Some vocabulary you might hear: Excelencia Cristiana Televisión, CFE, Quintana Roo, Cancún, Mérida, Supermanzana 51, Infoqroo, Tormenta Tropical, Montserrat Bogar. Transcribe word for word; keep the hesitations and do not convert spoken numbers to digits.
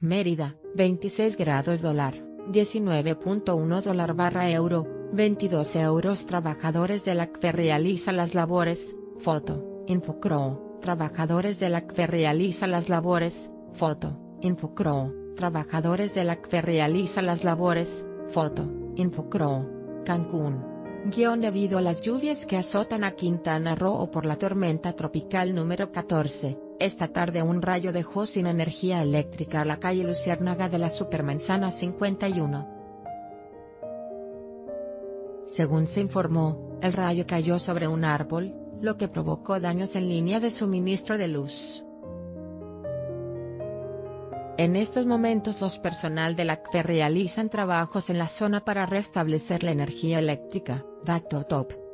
Mérida, veintiséis grados dólar, diecinueve punto uno dólar barra euro, veintidós euros. Trabajadores de la C F E realiza las labores, foto, Infoqroo. Trabajadores de la C F E realiza las labores, foto, Infoqroo. Trabajadores de la C F E realiza las labores, foto, Infoqroo. Cancún. Guión debido a las lluvias que azotan a Quintana Roo por la tormenta tropical número catorce, esta tarde un rayo dejó sin energía eléctrica a la calle Luciérnaga de la Supermanzana cincuenta y uno. Según se informó, el rayo cayó sobre un árbol, lo que provocó daños en línea de suministro de luz. En estos momentos los personal de la C F E realizan trabajos en la zona para restablecer la energía eléctrica. Back to top.